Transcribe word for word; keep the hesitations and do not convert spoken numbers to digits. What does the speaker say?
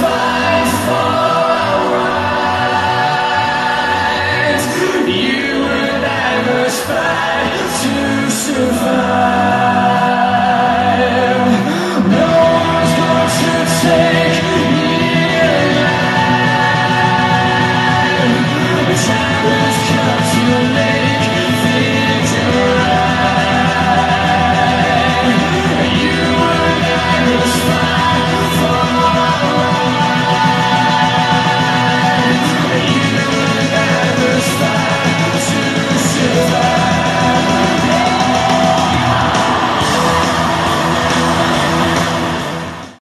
Fire!